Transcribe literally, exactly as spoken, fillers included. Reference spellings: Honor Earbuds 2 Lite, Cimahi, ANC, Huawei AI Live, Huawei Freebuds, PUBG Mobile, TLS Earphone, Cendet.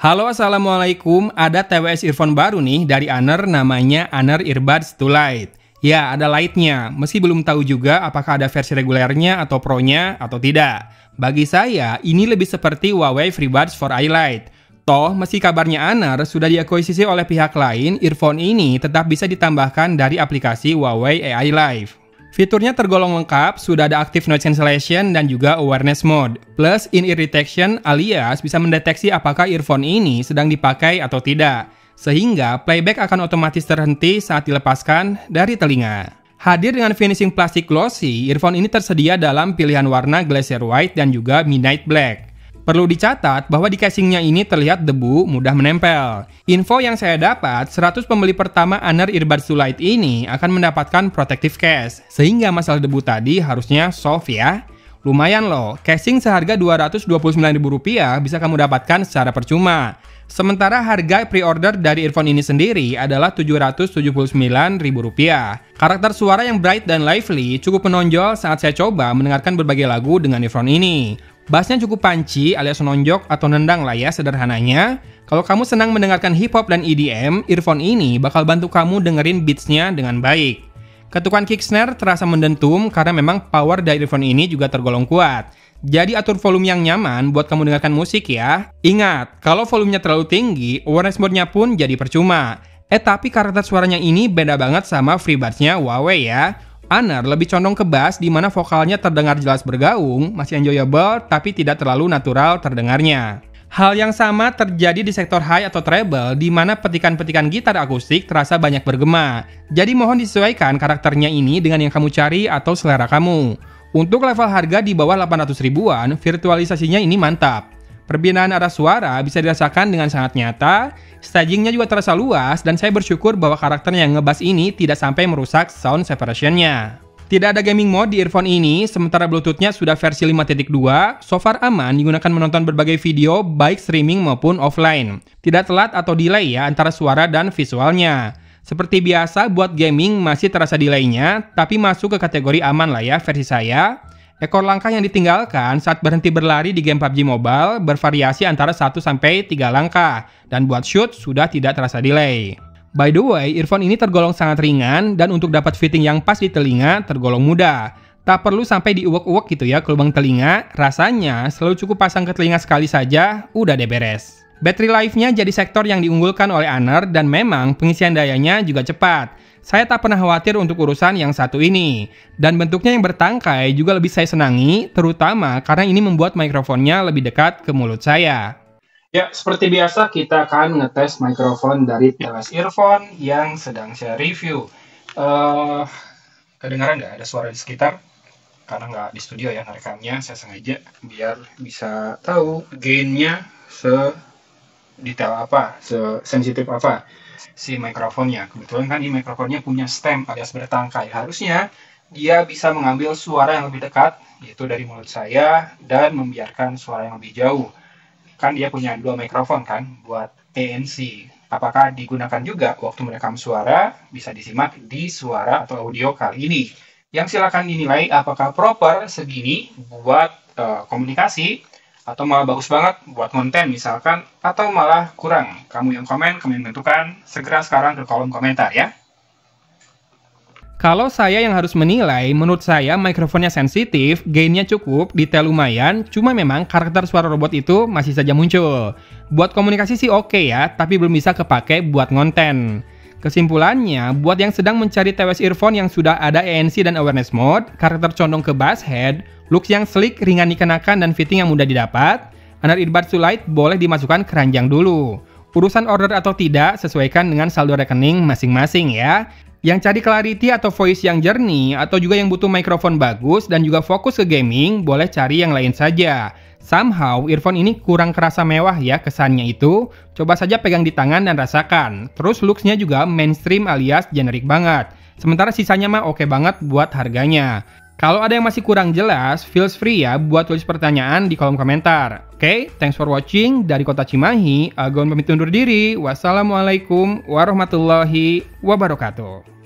Halo, assalamualaikum. Ada T L S Earphone baru nih dari Honor, namanya Honor Earbuds two Lite. Ya, ada Lite-nya. Meski belum tahu juga apakah ada versi regulernya atau Pro-nya atau tidak. Bagi saya, ini lebih seperti Huawei Freebuds for A I Lite. Toh, meski kabarnya Honor sudah diakuisisi oleh pihak lain, earphone ini tetap bisa ditambahkan dari aplikasi Huawei A I Live. Fiturnya tergolong lengkap, sudah ada active noise cancellation dan juga awareness mode. Plus in-ear detection alias bisa mendeteksi apakah earphone ini sedang dipakai atau tidak. Sehingga playback akan otomatis terhenti saat dilepaskan dari telinga. Hadir dengan finishing plastik glossy, earphone ini tersedia dalam pilihan warna Glacier White dan juga Midnight Black. Perlu dicatat bahwa di casingnya ini terlihat debu mudah menempel. Info yang saya dapat, seratus pembeli pertama Honor Earbuds two Lite ini akan mendapatkan protective case. Sehingga masalah debu tadi harusnya solve ya. Lumayan loh, casing seharga dua ratus dua puluh sembilan ribu rupiah bisa kamu dapatkan secara percuma. Sementara harga pre-order dari earphone ini sendiri adalah tujuh ratus tujuh puluh sembilan ribu rupiah. Karakter suara yang bright dan lively cukup menonjol saat saya coba mendengarkan berbagai lagu dengan earphone ini. Bassnya cukup panci alias nonjok atau nendang lah ya sederhananya. Kalau kamu senang mendengarkan hip hop dan E D M, earphone ini bakal bantu kamu dengerin beatsnya dengan baik. Ketukan kick snare terasa mendentum karena memang power dari earphone ini juga tergolong kuat. Jadi atur volume yang nyaman buat kamu dengarkan musik ya. Ingat, kalau volumenya terlalu tinggi, awareness mode-nya pun jadi percuma. Eh tapi karakter suaranya ini beda banget sama Freebuds-nya Huawei ya. Honor lebih condong ke bass di mana vokalnya terdengar jelas bergaung, masih enjoyable tapi tidak terlalu natural terdengarnya. Hal yang sama terjadi di sektor high atau treble di mana petikan-petikan gitar akustik terasa banyak bergema. Jadi mohon disesuaikan karakternya ini dengan yang kamu cari atau selera kamu. Untuk level harga di bawah delapan ratus ribuan, virtualisasinya ini mantap. Perbedaan arah suara bisa dirasakan dengan sangat nyata, stagingnya juga terasa luas, dan saya bersyukur bahwa karakter yang ngebass ini tidak sampai merusak sound separation-nya. Tidak ada gaming mode di earphone ini, sementara Bluetooth-nya sudah versi lima titik dua, so far aman digunakan menonton berbagai video baik streaming maupun offline. Tidak telat atau delay ya antara suara dan visualnya. Seperti biasa buat gaming masih terasa delay-nya, tapi masuk ke kategori aman lah ya versi saya. Ekor langkah yang ditinggalkan saat berhenti berlari di game P U B G Mobile bervariasi antara satu sampai tiga langkah, dan buat shoot sudah tidak terasa delay. By the way, earphone ini tergolong sangat ringan, dan untuk dapat fitting yang pas di telinga tergolong mudah. Tak perlu sampai diuwek-uwek gitu ya ke lubang telinga, rasanya selalu cukup pasang ke telinga sekali saja, udah deh beres. Battery life-nya jadi sektor yang diunggulkan oleh Honor, dan memang pengisian dayanya juga cepat. Saya tak pernah khawatir untuk urusan yang satu ini. Dan bentuknya yang bertangkai juga lebih saya senangi, terutama karena ini membuat mikrofonnya lebih dekat ke mulut saya. Ya, seperti biasa kita akan ngetes mikrofon dari T L S Earphone yang sedang saya review. Uh, kedengaran nggak ada suara di sekitar? Karena nggak di studio ya rekamnya, saya sengaja biar bisa tahu gainnya sedetail apa, sesensitif apa si mikrofonnya. Kebetulan kan ini mikrofonnya punya stem alias bertangkai, harusnya dia bisa mengambil suara yang lebih dekat yaitu dari mulut saya dan membiarkan suara yang lebih jauh. Kan dia punya dua mikrofon kan buat A N C. Apakah digunakan juga waktu merekam suara? Bisa disimak di suara atau audio kali ini, yang silakan dinilai apakah proper segini buat uh, komunikasi atau malah bagus banget buat konten misalkan, atau malah kurang. Kamu yang komen, kamu yang tentukan. Segera sekarang ke kolom komentar ya. Kalau saya yang harus menilai, menurut saya mikrofonnya sensitif, gainnya cukup, detail lumayan, cuma memang karakter suara robot itu masih saja muncul. Buat komunikasi sih oke ya, tapi belum bisa kepake buat konten. Kesimpulannya, buat yang sedang mencari T L S Earphone yang sudah ada A N C dan awareness mode, karakter condong ke bass head, look yang sleek, ringan dikenakan, dan fitting yang mudah didapat, Honor Earbuds two Lite boleh dimasukkan keranjang dulu. Urusan order atau tidak, sesuaikan dengan saldo rekening masing-masing ya. Yang cari clarity atau voice yang jernih, atau juga yang butuh mikrofon bagus dan juga fokus ke gaming, boleh cari yang lain saja. Somehow, earphone ini kurang kerasa mewah ya kesannya itu. Coba saja pegang di tangan dan rasakan. Terus looks-nya juga mainstream alias generik banget. Sementara sisanya mah oke banget buat harganya. Kalau ada yang masih kurang jelas, feel free ya buat tulis pertanyaan di kolom komentar. Oke, thanks for watching. Dari Kota Cimahi, Agon pamit undur diri. Wassalamualaikum warahmatullahi wabarakatuh.